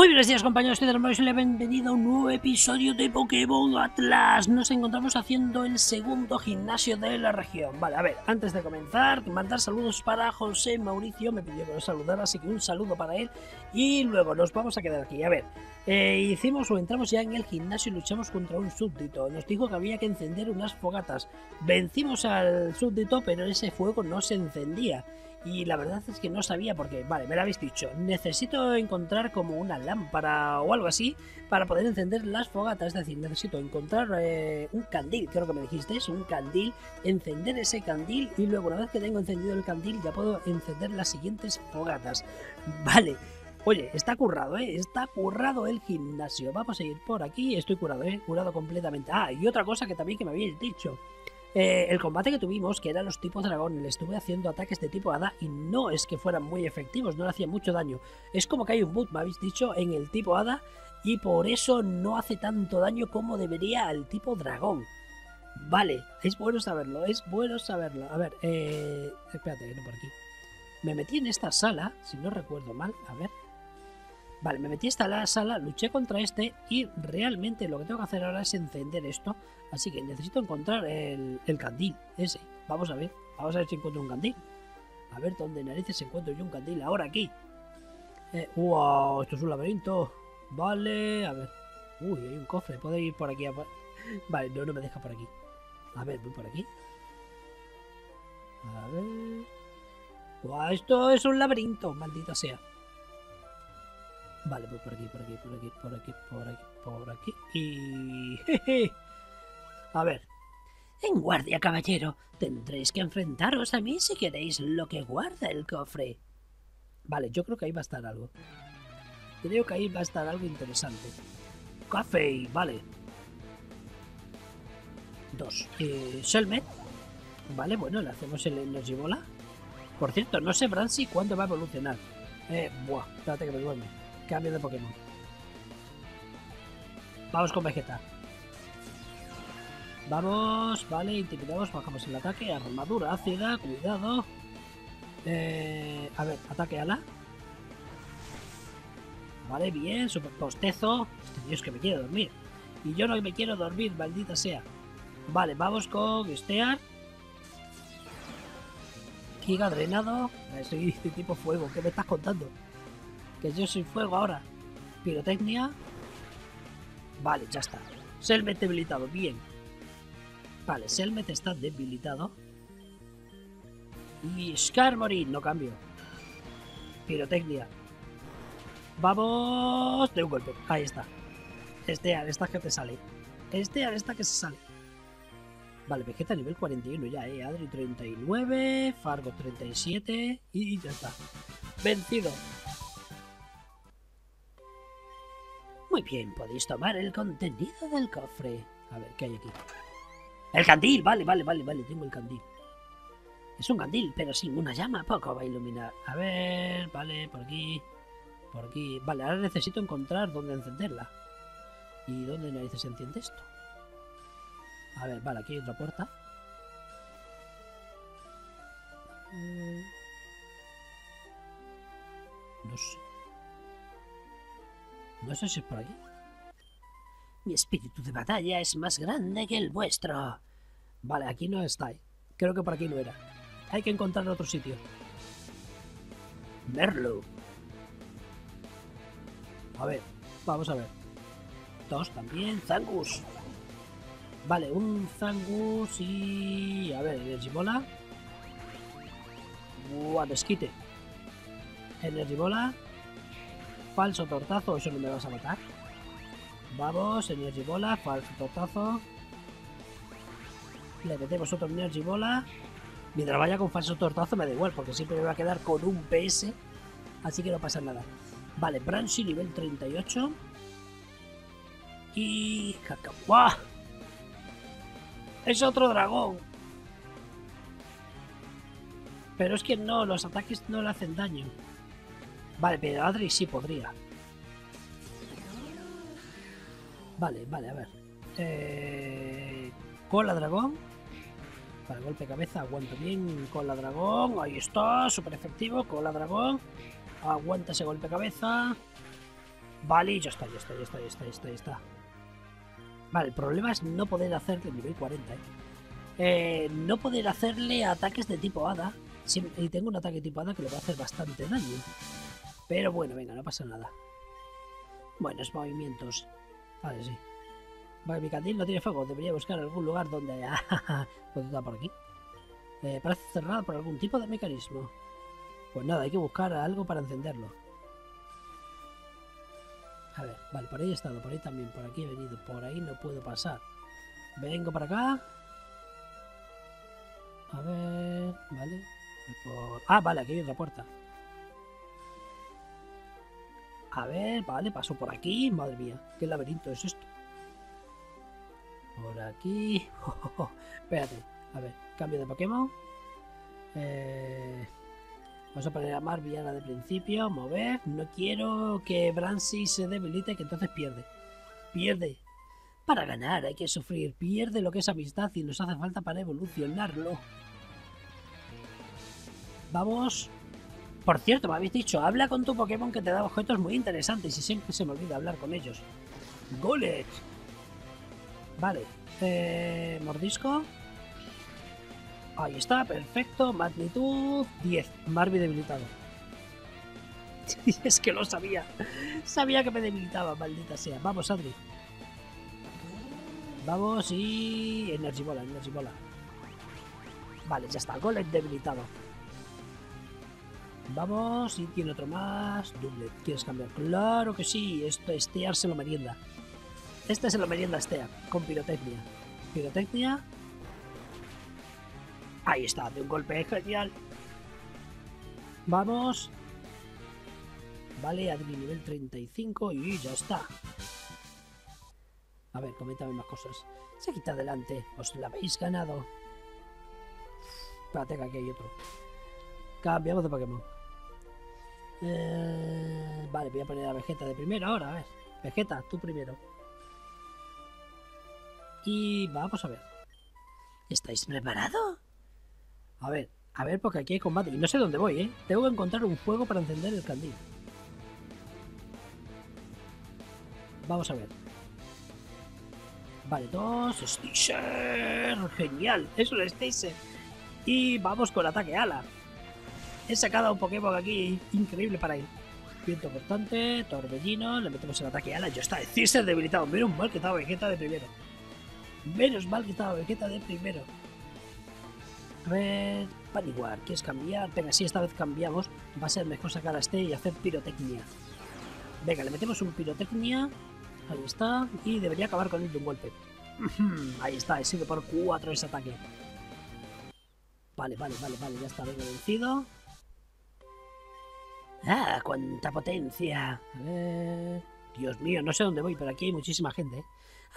Muy buenos días, compañeros, soy José Mauricio y les bienvenido a un nuevo episodio de Pokémon Atlas. Nos encontramos haciendo el segundo gimnasio de la región. Vale, a ver, antes de comenzar, mandar saludos para José Mauricio. Me pidió que lo saludara, así que un saludo para él. Y luego nos vamos a quedar aquí. A ver, hicimos o entramos ya en el gimnasio y luchamos contra un súbdito. Nos dijo que había que encender unas fogatas. Vencimos al súbdito, pero ese fuego no se encendía. Y la verdad es que no sabía por qué. Vale, me lo habéis dicho. Necesito encontrar como una lámpara o algo así para poder encender las fogatas. Es decir, necesito encontrar un candil, creo que me dijisteis, un candil. Encender ese candil y luego, una vez que tengo encendido el candil, ya puedo encender las siguientes fogatas. Vale. Oye, está currado, ¿eh? Está currado el gimnasio. Vamos a ir por aquí. Estoy curado, ¿eh? Curado completamente. Ah, y otra cosa que también que me habéis dicho. El combate que tuvimos, que eran los tipos dragón, le estuve haciendo ataques de tipo hada y no es que fueran muy efectivos, no le hacían mucho daño. Es como que hay un bug, me habéis dicho, en el tipo hada y por eso no hace tanto daño como debería al tipo dragón. Vale, es bueno saberlo, es bueno saberlo. A ver, espérate, que no por aquí. Me metí en esta sala, si no recuerdo mal, a ver. Vale, me metí hasta la sala, luché contra este y realmente lo que tengo que hacer ahora es encender esto. Así que necesito encontrar el candil ese. Vamos a ver si encuentro un candil. A ver dónde narices encuentro yo un candil, ahora aquí. ¡Wow! Esto es un laberinto. Vale, a ver. Uy, hay un cofre, puedo ir por aquí. Vale, no me deja por aquí. A ver, voy por aquí. A ver. ¡Wow! Esto es un laberinto, maldita sea. Vale, pues por aquí y... Jeje. A ver. En guardia, caballero. Tendréis que enfrentaros a mí si queréis lo que guarda el cofre. Vale, yo creo que ahí va a estar algo. Creo que ahí va a estar algo interesante. Café, vale. 2. Shelmet. Vale, bueno, le hacemos el Nocibola. Por cierto, no sé, Bransi, cuándo va a evolucionar. Buah, espérate que me duerme. Cambio de Pokémon. Vamos con Vegeta. Vamos, vale, intimidados, bajamos el ataque, armadura ácida, cuidado. A ver, ataque ala. Vale, bien, super postezo. Este Dios que me quiere dormir. Y yo no me quiero dormir, maldita sea. Vale, vamos con Stear. Giga drenado. Soy de tipo fuego, ¿qué me estás contando? Que yo soy fuego ahora. Pirotecnia. Vale, ya está. Selmet debilitado, bien. Vale, Selmet está debilitado. Y Skarmory, no cambio. Pirotecnia. Vamos. De un golpe, ahí está. Estear, esta que te sale. Estear, esta que se sale. Vale, Vegeta nivel 41 ya, Adri 39, Fargo 37. Y ya está. Vencido. Muy bien, podéis tomar el contenido del cofre. A ver, ¿qué hay aquí? ¡El candil! Vale, tengo el candil. Es un candil, pero sin una llama poco va a iluminar. A ver, vale, por aquí. Vale, ahora necesito encontrar dónde encenderla. ¿Y dónde narices se enciende esto? A ver, vale, aquí hay otra puerta. No sé. No sé si es por aquí. Mi espíritu de batalla es más grande que el vuestro. Vale, aquí no está. Creo que por aquí no era. Hay que encontrar otro sitio. Merlu. A ver, vamos a ver. 2 también. Zangus. Vale, un Zangus y... A ver, Energibola. Buah, desquite. Energibola. Falso tortazo, eso no me vas a matar. Vamos, Energy Bola, falso tortazo. Le metemos otro Energy Bola. Mientras vaya con falso tortazo me da igual, porque siempre me va a quedar con un PS. Así que no pasa nada. Vale, Bransi nivel 38. Y... ¡guau! ¡Es otro dragón! Pero es que no, los ataques no le hacen daño. Vale, pero Adri sí podría. Vale, a ver. Cola dragón. Para golpe de cabeza, aguanto bien. Cola dragón, ahí está, súper efectivo. Cola dragón. Aguanta ese golpe de cabeza. Vale, y ya está. Vale, el problema es no poder hacerle nivel 40, no poder hacerle ataques de tipo hada. Y tengo un ataque tipo hada que le va a hacer bastante daño. Pero bueno, venga, no pasa nada. Buenos movimientos. Vale, sí. Vale, mi candil no tiene fuego. Debería buscar algún lugar donde... ¿Puedo estar por aquí? Parece cerrada por algún tipo de mecanismo. Pues nada, hay que buscar algo para encenderlo. A ver, vale, por ahí he estado, por ahí también, por aquí he venido, por ahí no puedo pasar. Vengo para acá. A ver, vale. Por... Ah, vale, aquí hay otra puerta. A ver, vale, paso por aquí. Madre mía, qué laberinto es esto. Por aquí. Espérate, a ver, cambio de Pokémon. Vamos a poner a Marviana de principio, mover. No quiero que Bransi se debilite, que entonces pierde. Pierde. Para ganar hay que sufrir. Pierde lo que es amistad y nos hace falta para evolucionarlo. Vamos. Por cierto, me habéis dicho, habla con tu Pokémon que te da objetos muy interesantes y siempre se me olvida hablar con ellos. ¡Golet! Vale. Mordisco. Ahí está, perfecto, magnitud 10, Marvi debilitado. Es que lo sabía, sabía que me debilitaba, maldita sea. Vamos, Adri. Vamos y... Energy Bola. Vale, ya está, Golem debilitado. Vamos y tiene otro más, Doublet. ¿Quieres cambiar? Claro que sí, esto Estear se lo merienda. Este se lo merienda Estear, con pirotecnia. Pirotecnia... Ahí está, de un golpe, genial. Vamos. Vale, Adri nivel 35 y ya está. A ver, coméntame más cosas. Se quita adelante, os la habéis ganado. Espérate que aquí hay otro. Cambiamos de Pokémon. Vale, voy a poner a Vegeta de primero ahora, a ver. Vegeta, tú primero. Y vamos a ver. ¿Estáis preparados? A ver, porque aquí hay combate. Y no sé dónde voy, ¿eh? Tengo que encontrar un fuego para encender el candil. Vamos a ver. Vale, 2 Stacer. Genial, es un Stacer. Y vamos con ataque ala. He sacado un Pokémon aquí increíble para ir. Viento cortante, torbellino. Le metemos el ataque ala. Ya está, Stacer debilitado. Menos mal que estaba Vegeta de primero. A ver, Paniguar, ¿quieres cambiar? Venga, si esta vez cambiamos, va a ser mejor sacar a este y hacer pirotecnia. Venga, le metemos un pirotecnia. Ahí está. Y debería acabar con él de un golpe. Ahí está, sigue por 4 ese ataque. Vale, ya está, vengo vencido. ¡Ah, cuánta potencia! A ver... Dios mío, no sé dónde voy, pero aquí hay muchísima gente, ¿eh?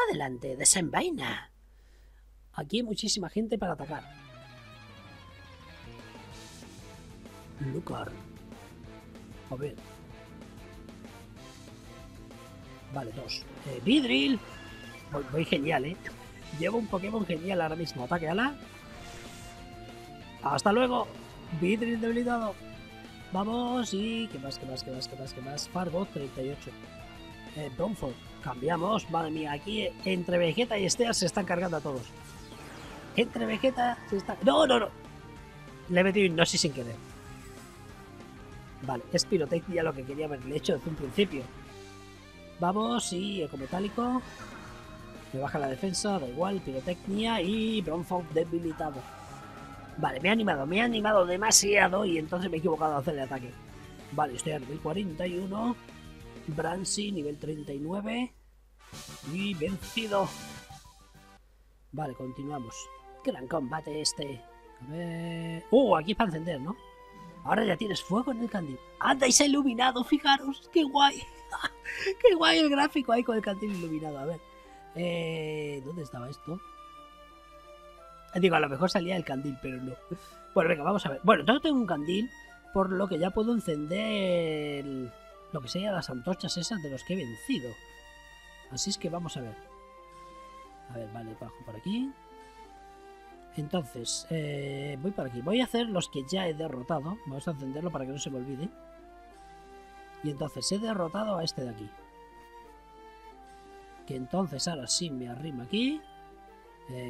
Adelante, desenvaina. Aquí hay muchísima gente para atacar. Lucar. A ver. Vale, 2. Vidril. Voy genial, ¿eh? Llevo un Pokémon genial ahora mismo. Ataque ala. Hasta luego. Vidril debilitado. Vamos y... ¿Qué más? Fargo, 38. Bronford. Cambiamos. Madre mía, aquí entre Vegeta y Estear se están cargando a todos. ¡No! Le he metido hipnosis sin querer. Vale, es pirotecnia lo que quería haberle hecho desde un principio. Vamos y ecometálico. Me baja la defensa, da igual, pirotecnia y Bronford debilitado. Vale, me ha animado demasiado y entonces me he equivocado a hacer el ataque. Vale, estoy a nivel 41. Bransi, nivel 39. Y vencido. Vale, continuamos. Gran combate este. A ver... aquí es para encender, ¿no? Ahora ya tienes fuego en el candil. ¡Anda, y se ha iluminado! Fijaros, qué guay. Qué guay el gráfico ahí con el candil iluminado. A ver... ¿dónde estaba esto? Digo, a lo mejor salía el candil, pero no. Bueno, venga, vamos a ver. Bueno, yo tengo un candil, por lo que ya puedo encender... Lo que serían las antorchas esas de los que he vencido. Así es que vamos a ver. A ver, vale, bajo por aquí. Entonces, voy por aquí. Voy a hacer los que ya he derrotado. Vamos a encenderlo para que no se me olvide. Y entonces he derrotado a este de aquí. Que entonces ahora sí me arrimo aquí.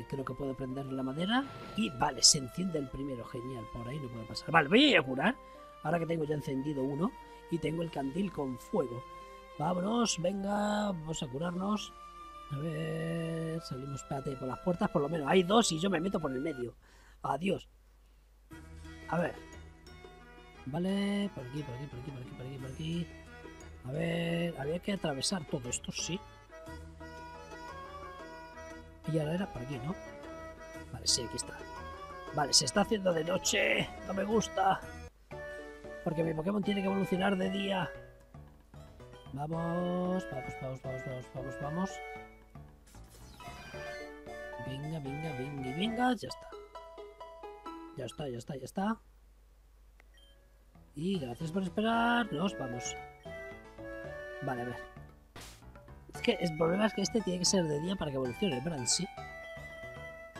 Creo que puedo prender la madera. Y vale, se enciende el primero. Genial, por ahí no puedo pasar. Vale, voy a curar. Ahora que tengo ya encendido uno. Y tengo el candil con fuego. Vámonos, venga. Vamos a curarnos. A ver... Salimos, espérate, por las puertas. Por lo menos hay dos y yo me meto por el medio. Adiós. A ver. Vale, por aquí, por aquí, por aquí, por aquí, por aquí, por aquí. A ver... Había que atravesar todo esto, sí. Y ahora era por aquí, ¿no? Vale, sí, aquí está. Vale, se está haciendo de noche. No me gusta. Porque mi Pokémon tiene que evolucionar de día. Vamos, vamos, vamos, vamos, vamos, vamos, vamos. Venga, venga, venga, venga. Ya está. Ya está, ya está, ya está. Y gracias por esperar. Nos vamos. Vale, a ver. Es que el problema es que este tiene que ser de día para que evolucione, ¿verdad? Sí.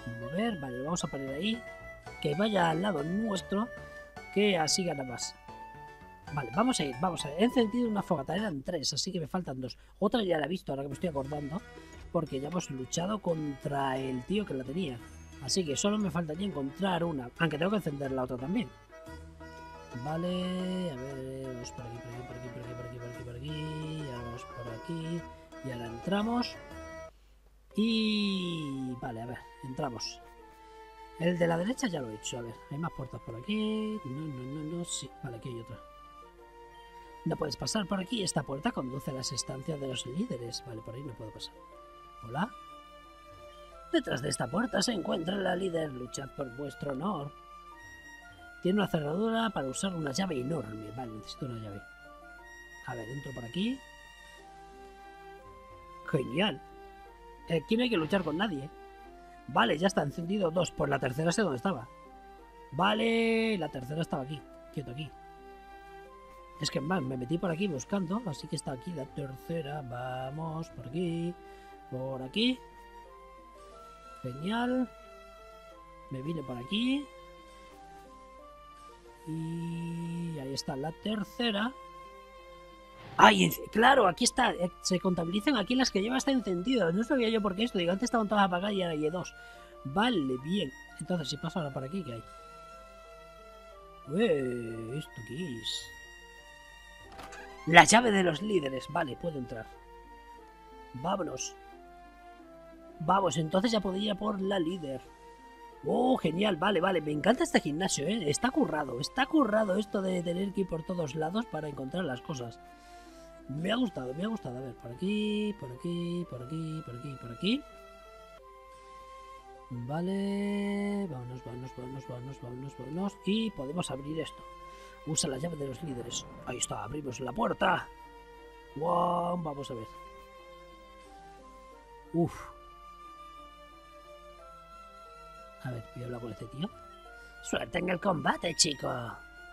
A ver, vale, lo vamos a poner ahí. Que vaya al lado nuestro. Que así gana más. Vale, vamos a ir, vamos a ver. He encendido una fogata, eran tres, así que me faltan dos. Otra ya la he visto, ahora que me estoy acordando. Porque ya hemos luchado contra el tío que la tenía. Así que solo me faltaría encontrar una. Aunque tengo que encender la otra también. Vale, a ver, vamos por aquí, por aquí, por aquí, por aquí, por aquí, por aquí, por aquí. Ya vamos por aquí. Y ahora entramos. Y... Vale, a ver, entramos. El de la derecha ya lo he hecho. A ver, hay más puertas por aquí. No, no, no, no, sí. Vale, aquí hay otra. No puedes pasar por aquí. Esta puerta conduce a las estancias de los líderes. Vale, por ahí no puedo pasar. Hola. Detrás de esta puerta se encuentra la líder. Luchad por vuestro honor. Tiene una cerradura para usar una llave enorme. Vale, necesito una llave. A ver, entro por aquí. Genial. Aquí no hay que luchar con nadie. Vale, ya está encendido dos. Por la tercera sé dónde estaba. Vale, la tercera estaba aquí. Quieto aquí. Es que más, me metí por aquí buscando. Así que está aquí la tercera. Vamos, por aquí. Por aquí. Genial. Me vine por aquí. Y ahí está la tercera. ¡Ay! Claro, aquí está. Se contabilizan aquí las que lleva hasta encendido. No sabía yo por qué esto. Digo, antes estaban todas apagadas y ahora hay dos. Vale, bien. Entonces, si paso ahora por aquí, ¿qué hay? ¿Esto qué es? La llave de los líderes. Vale, puedo entrar. Vámonos. Vamos, entonces ya podría ir por la líder. ¡Oh, genial! Vale, vale. Me encanta este gimnasio, ¿eh? Está currado esto de tener que ir por todos lados para encontrar las cosas. Me ha gustado, me ha gustado. A ver, por aquí, por aquí, por aquí, por aquí, por aquí. Vale. Vámonos, vámonos, vámonos, vámonos, vámonos, vámonos. Y podemos abrir esto. Usa la llave de los líderes. Ahí está, abrimos la puerta. ¡Wow! Vamos a ver. Uf. A ver, voy a hablar con este tío. ¡Suerte en el combate, chico!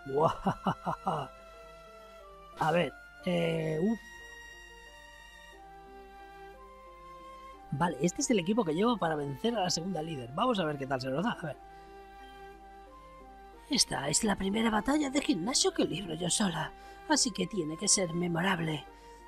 ¡Wow! A ver, uf. Vale, este es el equipo que llevo para vencer a la segunda líder. Vamos a ver qué tal se nos da. A ver. Esta es la primera batalla de gimnasio que libro yo sola, así que tiene que ser memorable.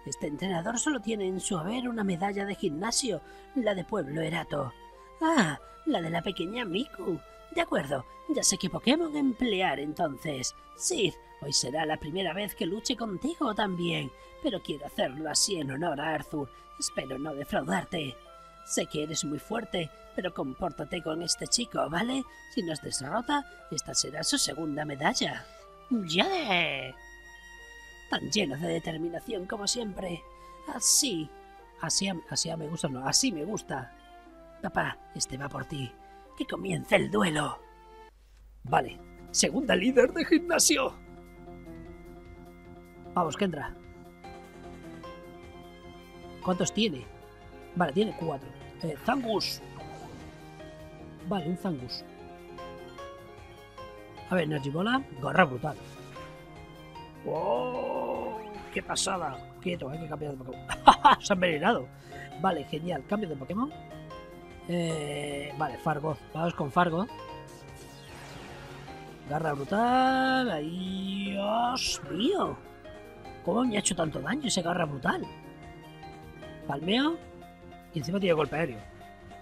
Este entrenador solo tiene en su haber una medalla de gimnasio, la de Pueblo Erato. Ah, la de la pequeña Miku. De acuerdo, ya sé qué Pokémon emplear entonces. Sid, hoy será la primera vez que luche contigo también, pero quiero hacerlo así en honor a Arthur. Espero no defraudarte. Sé que eres muy fuerte, pero compórtate con este chico, ¿vale? Si nos derrota, esta será su segunda medalla. ¡Yeah! Tan lleno de determinación como siempre. Así. Así me gusta, no. Así me gusta. Papá, este va por ti. Que comience el duelo. Vale. Segunda líder de gimnasio. Vamos, Kendra. ¿Cuántos tiene? Vale, tiene 4. Zangus. Vale, un Zangus. A ver, Energy Bola. Garra brutal. ¡Oh! ¡Qué pasada! Quieto, hay que cambiar de Pokémon. ¡Se ha envenenado! Vale, genial. Cambio de Pokémon. Vale, Fargo. Vamos con Fargo. Garra brutal. ¡Ay, Dios mío! ¿Cómo me ha hecho tanto daño ese garra brutal? Palmeo. Y encima tiene golpe aéreo.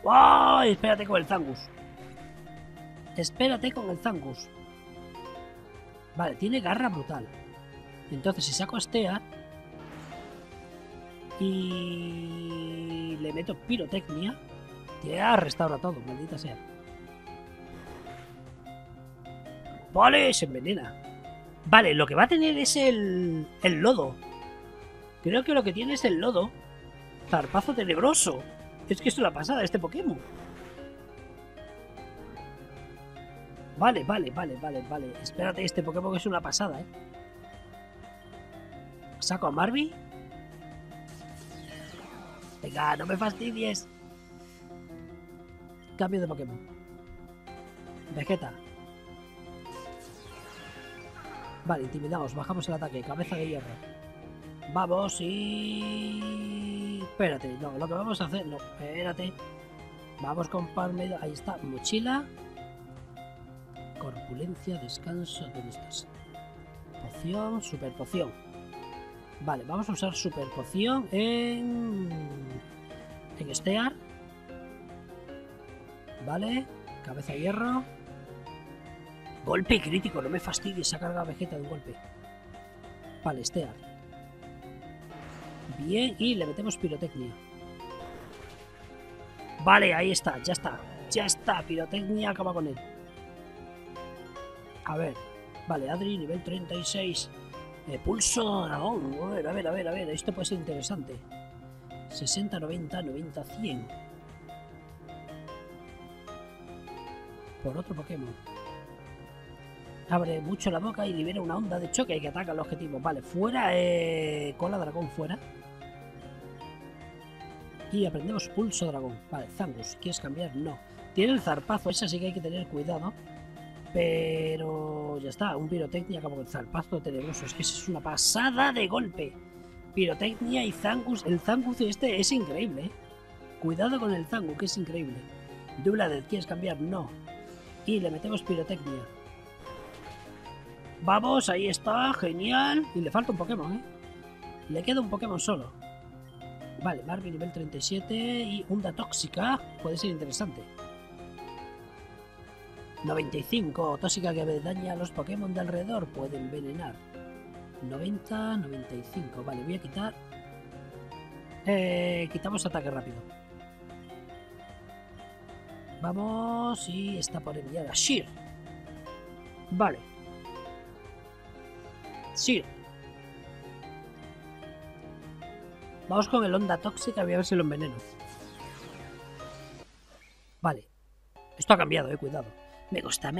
¡Wow! Espérate con el Zangus. Espérate con el Zangus. Vale, tiene garra brutal. Entonces si saco a Stear y le meto pirotecnia, ya restaura todo, maldita sea. Vale, se envenena. Vale, lo que va a tener es el lodo. Creo que lo que tiene es el lodo. Zarpazo tenebroso. Es que esto es la pasada, este Pokémon. Vale, vale, vale, vale, vale. Espérate, este Pokémon es una pasada, eh. Saco a Marby. Venga, no me fastidies. Cambio de Pokémon. Vegeta. Vale, intimidaos, bajamos el ataque, cabeza de hierro. Vamos y... Espérate, no, lo que vamos a hacer... No, espérate. Vamos con Parmedo, ahí está, mochila. Corpulencia, descanso de listas. Poción, super poción. Vale, vamos a usar super poción en Stear. Vale, cabeza de hierro. Golpe crítico, no me fastidies, se ha cargado Vegeta de un golpe. Vale, Stear. Bien, y le metemos pirotecnia. Vale, ahí está, ya está. Ya está, pirotecnia, acaba con él. A ver, vale, Adri, nivel 36. Pulso dragón, a ver, esto puede ser interesante. 60, 90, 90, 100. Por otro Pokémon. Abre mucho la boca y libera una onda de choque que ataca al objetivo. Vale, fuera, cola dragón fuera. Y aprendemos pulso dragón. Vale, Zangus, ¿quieres cambiar? No. Tiene el zarpazo, esa sí que hay que tener cuidado. Pero ya está, un pirotecnia como el zarpazo tenebroso. Es que eso es una pasada de golpe. Pirotecnia y Zangus. El Zangus este es increíble, ¿eh? Cuidado con el Zangus, que es increíble. Dubladez, ¿quieres cambiar? No. Y le metemos pirotecnia. Vamos, ahí está, genial. Y le falta un Pokémon, ¿eh? Le queda un Pokémon solo. Vale, Marvin nivel 37 y onda tóxica. Puede ser interesante. 95, tóxica que daña a los Pokémon de alrededor, puede envenenar. 90, 95, vale, voy a quitar. Quitamos ataque rápido. Vamos, y está por enviar a Sheer. Vale. Sheer. Vamos con el onda tóxica, voy a ver si lo enveneno. Vale. Esto ha cambiado, cuidado. Me gusta,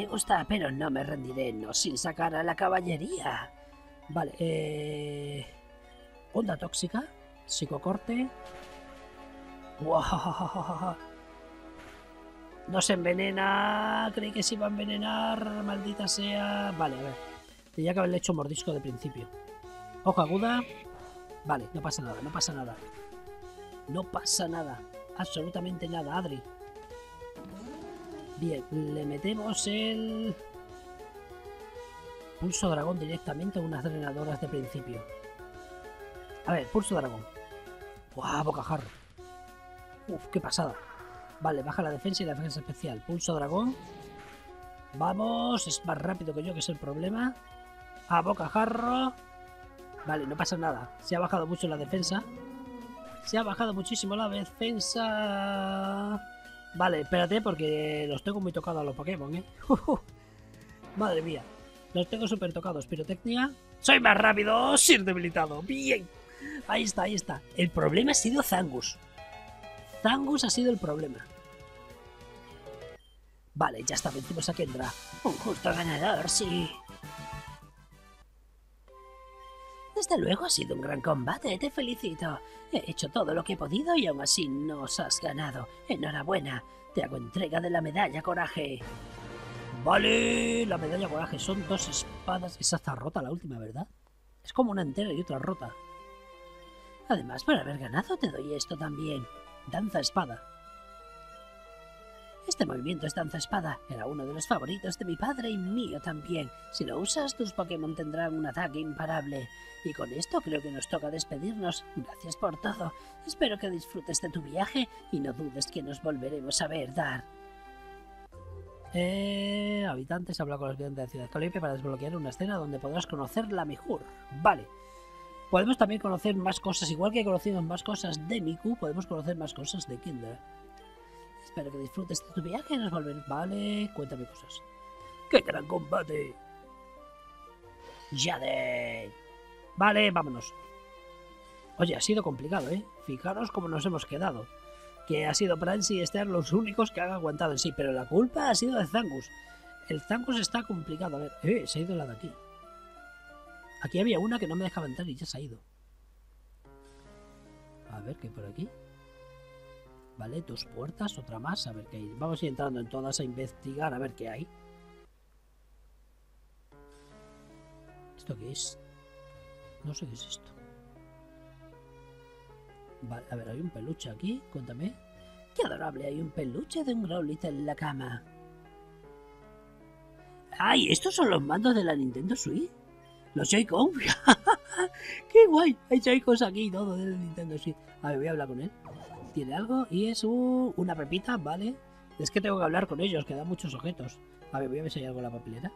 pero no me rendiré, no sin sacar a la caballería. Vale, onda tóxica, psicocorte. ¡Wow! No se envenena, creí que se iba a envenenar, maldita sea. Vale, a ver, tenía que haberle hecho mordisco de principio. Hoja aguda. Vale, no pasa nada, no pasa nada. No pasa nada, absolutamente nada, Adri. Bien, le metemos el pulso dragón directamente a unas drenadoras de principio. A ver, pulso dragón. ¡Guau, bocajarro! ¡Uf, qué pasada! Vale, baja la defensa y la defensa especial. Pulso dragón. Vamos, es más rápido que yo, que es el problema. A bocajarro. Vale, no pasa nada. Se ha bajado mucho la defensa. Se ha bajado muchísimo la defensa... Vale, espérate porque los tengo muy tocados a los Pokémon, ¿eh? Madre mía. Los tengo súper tocados. Pirotecnia. ¡Soy más rápido! ¡Sin debilitado! ¡Bien! Ahí está, ahí está. El problema ha sido Zangus. Zangus ha sido el problema. Vale, ya está. Vencimos a Kendra. Un justo ganador, sí. Desde luego ha sido un gran combate, te felicito. He hecho todo lo que he podido y aún así nos has ganado. Enhorabuena, te hago entrega de la medalla coraje. Vale, la medalla coraje, son dos espadas. Esa está rota la última, ¿verdad? Es como una entera y otra rota. Además, por haber ganado te doy esto también. Danza espada. Este movimiento es danza espada. Era uno de los favoritos de mi padre y mío también. Si lo usas, tus Pokémon tendrán un ataque imparable. Y con esto creo que nos toca despedirnos. Gracias por todo. Espero que disfrutes de tu viaje y no dudes que nos volveremos a ver, Dar. Habitantes, habla con los habitantes de Ciudad Colipe para desbloquear una escena donde podrás conocer la mejor. Vale. Podemos también conocer más cosas, igual que conocimos más cosas de Miku, podemos conocer más cosas de Kendra. Espero que disfrutes de tu viaje y nos volveremos. Vale, cuéntame cosas. ¡Qué gran combate! ¡Yade! Vale, vámonos. Oye, ha sido complicado, ¿eh? Fijaros cómo nos hemos quedado. Que ha sido Prancy y Esther los únicos que han aguantado en sí, pero la culpa ha sido de Zangus. El Zangus está complicado. A ver, se ha ido la de aquí. Aquí había una que no me dejaba entrar y ya se ha ido. A ver, ¿qué hay por aquí? Vale, dos puertas, otra más. A ver qué hay. Vamos a ir entrando en todas a investigar a ver qué hay. ¿Esto qué es? No sé qué es esto. Vale, a ver, hay un peluche aquí. Cuéntame. ¡Qué adorable! Hay un peluche de un Growlithe en la cama. ¡Ay! ¿Estos son los mandos de la Nintendo Switch? ¿Los Joy-Con? ¡Qué guay! Hay Joy-Cons aquí y todo del Nintendo Switch. A ver, voy a hablar con él. Tiene algo y es una pepita, ¿vale? Es que tengo que hablar con ellos, que dan muchos objetos. A ver, voy a ver si hay algo en la papelera.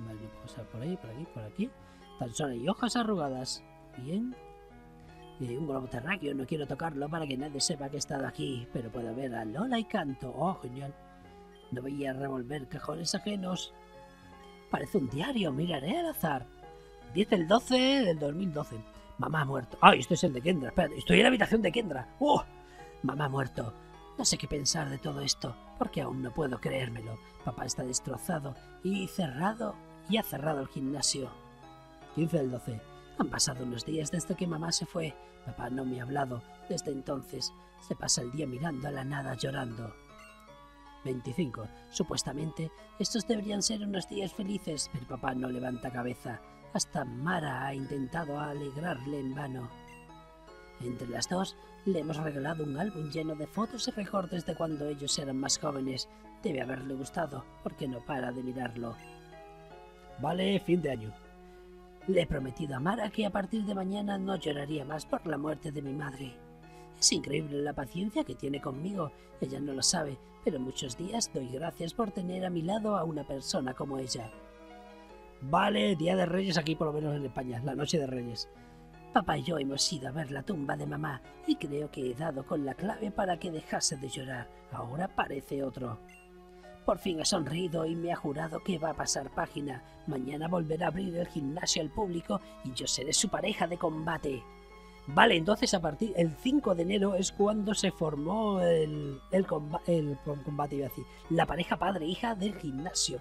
Vale, no puedo pasar por ahí, por aquí, por aquí. Tanzones y hojas arrugadas. Bien. Y un globo terráqueo, no quiero tocarlo para que nadie sepa que he estado aquí. Pero puedo ver a Lola y Canto. ¡Oh, genial! No voy a revolver cajones ajenos. Parece un diario, miraré al azar. 10 del 12 del 2012. Mamá ha muerto. ¡Ay, esto es el de Kendra! Espera, estoy en la habitación de Kendra. ¡Oh! Mamá ha muerto. No sé qué pensar de todo esto, porque aún no puedo creérmelo. Papá está destrozado y ha cerrado el gimnasio. 15 del 12. Han pasado unos días desde que mamá se fue. Papá no me ha hablado. Desde entonces se pasa el día mirando a la nada llorando. 25. Supuestamente estos deberían ser unos días felices, pero papá no levanta cabeza. Hasta Mara ha intentado alegrarle en vano. Entre las dos le hemos regalado un álbum lleno de fotos y recortes de cuando ellos eran más jóvenes. Debe haberle gustado, porque no para de mirarlo. Vale, fin de año. Le he prometido a Mara que a partir de mañana no lloraría más por la muerte de mi madre. Es increíble la paciencia que tiene conmigo. Ella no lo sabe, pero muchos días doy gracias por tener a mi lado a una persona como ella. Vale, Día de Reyes aquí por lo menos en España, la Noche de Reyes. Papá y yo hemos ido a ver la tumba de mamá y creo que he dado con la clave para que dejase de llorar. Ahora parece otro. Por fin ha sonreído y me ha jurado que va a pasar página. Mañana volverá a abrir el gimnasio al público y yo seré su pareja de combate. Vale, entonces a partir del 5 de enero es cuando se formó el combate, iba a decir, la pareja padre-hija del gimnasio.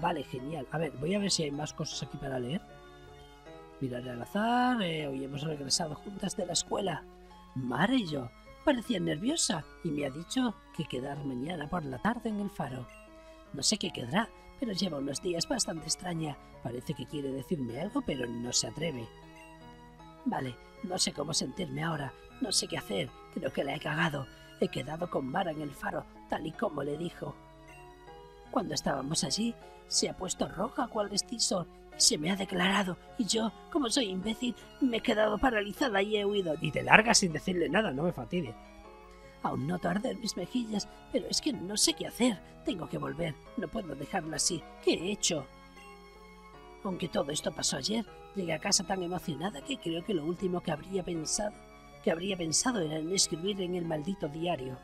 Vale, genial. A ver, voy a ver si hay más cosas aquí para leer. Miraré al azar. Hoy hemos regresado juntas de la escuela. Mara y yo. Parecía nerviosa y me ha dicho que quedar mañana por la tarde en el faro. No sé qué quedará, pero lleva unos días bastante extraña. Parece que quiere decirme algo, pero no se atreve. Vale, no sé cómo sentirme ahora. No sé qué hacer. Creo que la he cagado. He quedado con Mara en el faro, tal y como le dijo. Cuando estábamos allí, se ha puesto roja cual vestizo y se me ha declarado. Y yo, como soy imbécil, me he quedado paralizada y he huido. Y te largas sin decirle nada, no me fatigue. Aún noto arder mis mejillas, pero es que no sé qué hacer. Tengo que volver, no puedo dejarla así. ¿Qué he hecho? Aunque todo esto pasó ayer, llegué a casa tan emocionada que creo que lo último que habría pensado era en escribir en el maldito diario.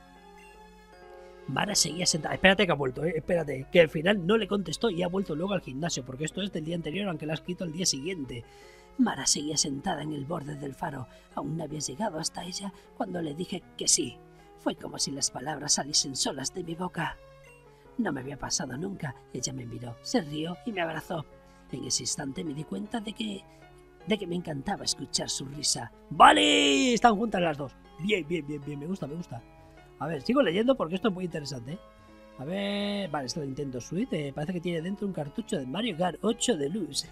Mara seguía sentada. Espérate que ha vuelto, espérate. Que al final no le contestó y ha vuelto luego al gimnasio, porque esto es del día anterior, aunque lo ha escrito el día siguiente. Mara seguía sentada en el borde del faro. Aún no había llegado hasta ella cuando le dije que sí. Fue como si las palabras saliesen solas de mi boca. No me había pasado nunca. Ella me miró, se rió y me abrazó. En ese instante me di cuenta de que me encantaba escuchar su risa. ¡Vale! Están juntas las dos. Bien, bien, bien, bien. Me gusta, me gusta. A ver, sigo leyendo porque esto es muy interesante, ¿eh? A ver... Vale, esto es la Nintendo Switch. Parece que tiene dentro un cartucho de Mario Kart 8 de luz.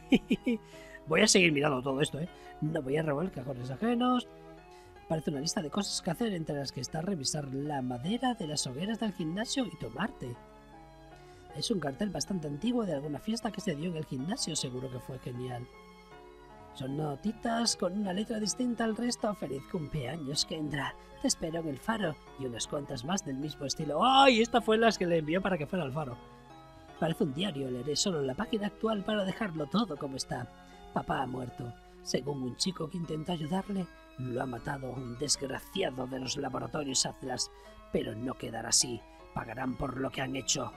Voy a seguir mirando todo esto, ¿eh? No voy a revolver cajones ajenos. Parece una lista de cosas que hacer, entre las que está revisar la madera de las hogueras del gimnasio y tomarte. Es un cartel bastante antiguo de alguna fiesta que se dio en el gimnasio, seguro que fue genial. Son notitas con una letra distinta al resto. Feliz cumpleaños, Kendra. Te espero en el faro. Y unas cuantas más del mismo estilo. ¡Ay! Esta fue las que le envió para que fuera al faro. Parece un diario. Leeré solo la página actual para dejarlo todo como está. Papá ha muerto. Según un chico que intentó ayudarle, lo ha matado un desgraciado de los laboratorios Atlas. Pero no quedará así. Pagarán por lo que han hecho.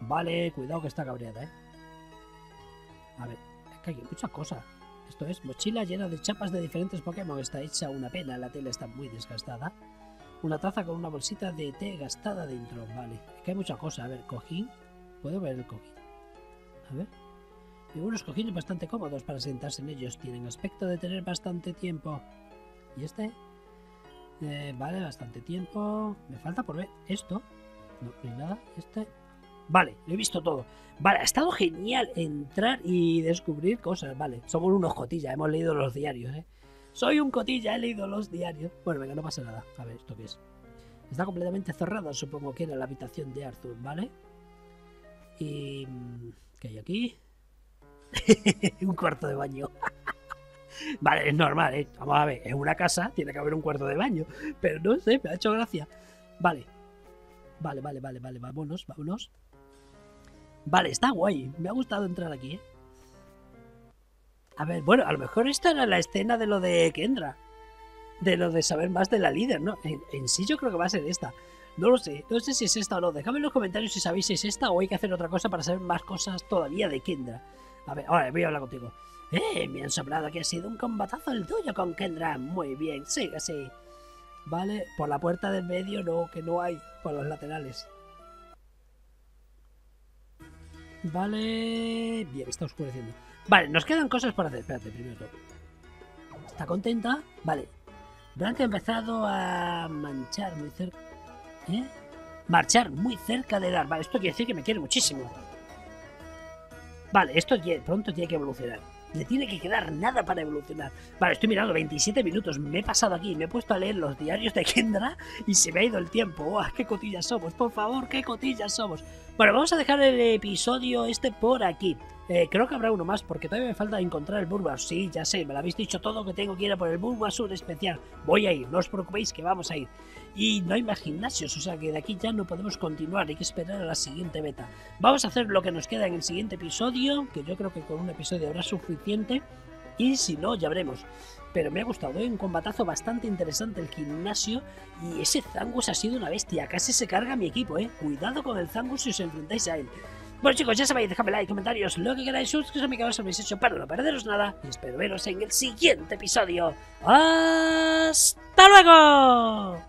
Vale, cuidado que está cabreada, ¿eh? A ver, es que hay mucha cosa. Esto es mochila llena de chapas de diferentes Pokémon. Está hecha una pena, la tela está muy desgastada. Una taza con una bolsita de té gastada dentro. Vale, es que hay mucha cosa. A ver, cojín. ¿Puedo ver el cojín? A ver. Y unos cojines bastante cómodos para sentarse en ellos. Tienen aspecto de tener bastante tiempo. ¿Y este? Vale, bastante tiempo. Me falta por ver esto. No, no hay nada. Este... Vale, lo he visto todo. Vale, ha estado genial entrar y descubrir cosas. Vale, somos unos cotillas, hemos leído los diarios, ¿eh? Soy un cotilla, he leído los diarios. Bueno, venga, no pasa nada. A ver, ¿esto qué es? Está completamente cerrada, supongo que era la habitación de Arthur, ¿vale? Y... ¿qué hay aquí? Un cuarto de baño. Vale, es normal, ¿eh? Vamos a ver, es una casa, tiene que haber un cuarto de baño. Pero no sé, me ha hecho gracia. Vale. Vale, vale, vale, vale, vámonos, vámonos. Vale, está guay. Me ha gustado entrar aquí, ¿eh? A ver, bueno, a lo mejor esta era la escena de lo de Kendra. De lo de saber más de la líder, ¿no? En sí yo creo que va a ser esta. No lo sé. No sé si es esta o no. Dejadme en los comentarios si sabéis si es esta o hay que hacer otra cosa para saber más cosas todavía de Kendra. A ver, ahora voy a hablar contigo. Me han soplado que ha sido un combatazo el tuyo con Kendra. Muy bien, sigue así. Vale, por la puerta del medio no, que no hay. Por los laterales. Vale, bien, está oscureciendo. Vale, nos quedan cosas para hacer. Espérate, primero todo. ¿Está contenta? Vale. Blanca ha empezado a manchar muy cerca. ¿Eh? Marchar muy cerca de dar. Vale, esto quiere decir que me quiere muchísimo. Vale, esto pronto tiene que evolucionar. Le tiene que quedar nada para evolucionar. Vale, estoy mirando 27 minutos. Me he pasado aquí, me he puesto a leer los diarios de Kendra y se me ha ido el tiempo. ¡Uah, qué cotillas somos! Por favor, qué cotillas somos. Bueno, vamos a dejar el episodio este por aquí. Creo que habrá uno más porque todavía me falta encontrar el Bulbasaur. Sí, ya sé, me lo habéis dicho todo que tengo que ir a por el Bulbasaur especial. Voy a ir, no os preocupéis que vamos a ir. Y no hay más gimnasios, o sea que de aquí ya no podemos continuar, hay que esperar a la siguiente beta. Vamos a hacer lo que nos queda en el siguiente episodio, que yo creo que con un episodio habrá suficiente. Y si no, ya veremos. Pero me ha gustado, ¿eh? Un combatazo bastante interesante el gimnasio. Y ese Zangus ha sido una bestia, casi se carga mi equipo, ¿eh? Cuidado con el Zangus si os enfrentáis a él. Bueno chicos, ya sabéis, dejadme like, comentarios, lo que queráis, suscribiros a mi canal si habéis hecho para no perderos nada. Y espero veros en el siguiente episodio. ¡Hasta luego!